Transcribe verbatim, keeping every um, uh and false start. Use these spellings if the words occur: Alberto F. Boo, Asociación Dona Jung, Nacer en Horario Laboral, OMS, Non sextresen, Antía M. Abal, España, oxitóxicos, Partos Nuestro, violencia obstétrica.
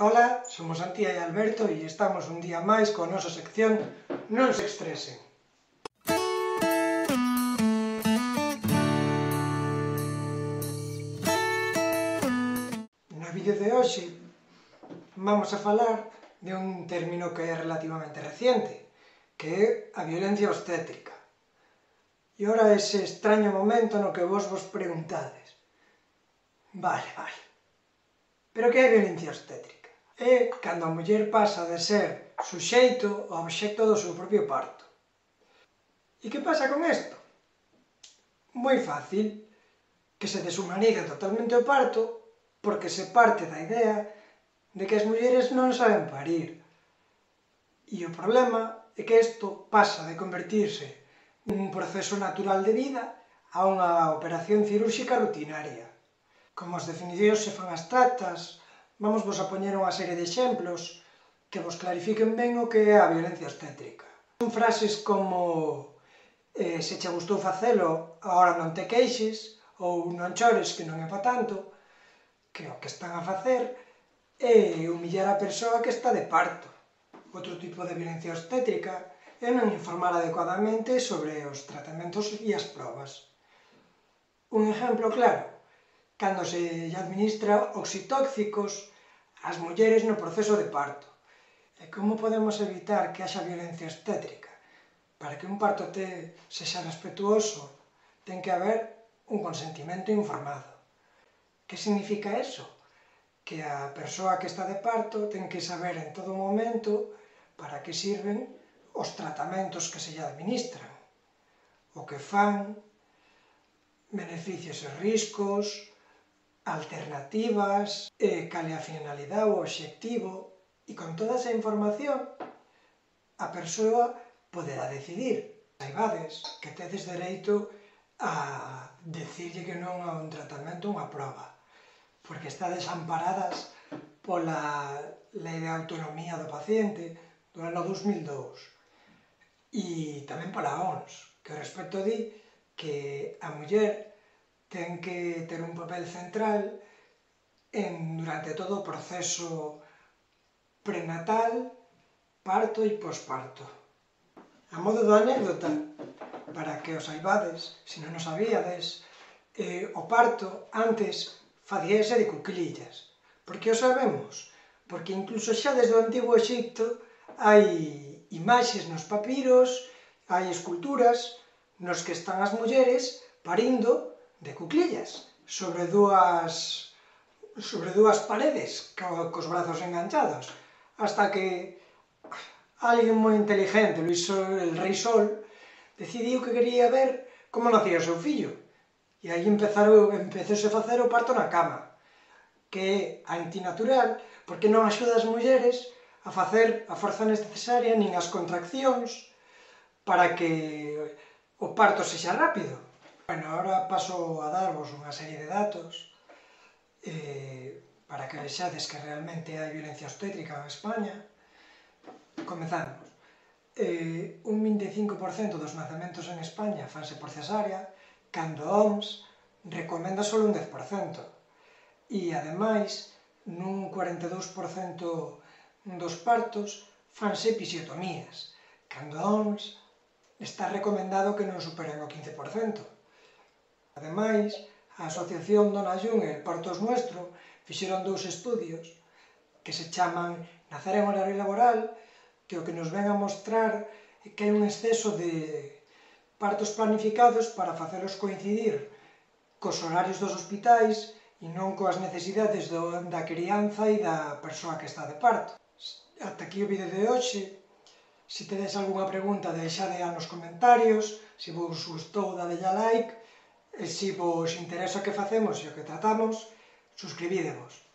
Hola, somos Antía y Alberto y estamos un día máis con a nosa sección Non se estresen. No vídeo de hoxe vamos a falar de un término que é relativamente reciente, que é a violencia obstétrica. E ora ese extraño momento no que vos vos preguntades. Vale, vale. Pero que é violencia obstétrica? É cando a muller pasa de ser suxeito ao obxecto do seu propio parto. E que pasa con isto? Moi fácil, que se deshumaniza totalmente o parto porque se parte da idea de que as mulleres non saben parir. E o problema é que isto pasa de convertirse nun proceso natural de vida a unha operación cirúrxica rutinaria. Como as definicións se fan abstractas, vamos vos a poñer unha serie de exemplos que vos clarifiquen ben o que é a violencia obstétrica. Son frases como eh, se che gustou facelo, agora non te queixes, ou non chores que non é pa tanto, que o que están a facer é humillar a persoa que está de parto. Outro tipo de violencia obstétrica é non informar adecuadamente sobre os tratamentos e as probas. Un exemplo claro, cando se administra oxitóxicos ás mulleres no proceso de parto. E como podemos evitar que haxa violencia obstétrica? Para que un parto te sexa respetuoso, ten que haber un consentimento informado. Que significa eso? Que a persoa que está de parto ten que saber en todo momento para que sirven os tratamentos que se lle administran, o que fan, beneficios e riscos, alternativas, eh, cal é a finalidade ou obxectivo, e con toda esa información a persoa poderá decidir. Saibades que tedes dereito a decirlle que non a un tratamento, unha proba, porque está desamparadas pola lei de autonomía do paciente do ano dous mil dous e tamén pola O N S, que ao respecto di que a muller ten que ter un papel central en, durante todo o proceso prenatal, parto e posparto. A modo de anécdota, para que os saibades, se non o sabíades, eh, o parto antes facíase de cuclillas. Por que o sabemos? Porque incluso xa desde o Antigo Exipto hai imaxes nos papiros, hai esculturas nos que están as mulleres parindo de cuclillas, sobre dúas sobre dúas paredes, co, cos brazos enganchados, hasta que alguén moi inteligente, Luis Sol, el Rei Sol, decidiu que quería ver como nacía o seu fillo. E aí empezaron, empezóse a facer o parto na cama, que é antinatural, porque non axuda as mulleres a facer a forza necesaria nin as contraccións para que o parto sexa rápido. Bueno, ahora paso a darvos unha serie de datos eh, para que vexades que realmente hai violencia obstétrica en España. Comezamos. Eh, un vinte e cinco por cento dos nacementos en España fanse por cesárea, cando a O M S recomenda só un dez por cento. E, ademais, nun cuarenta e dous por cento dos partos fanse episiotomías, cando a O M S está recomendado que non superen o quince por cento. Ademais, a Asociación Dona Jung e Partos Nuestro fixeron dous estudios que se chaman Nacer en Horario Laboral, que o que nos ven a mostrar é que hai un exceso de partos planificados para facelos coincidir cos horarios dos hospitais e non coas necesidades do, da crianza e da persoa que está de parto. Ata aquí o vídeo de hoxe. Se tedes algunha pregunta, deixadea nos comentarios. Se vos gustou, dadelle a like. E se vos interesa o que facemos e o que tratamos, suscribídevos.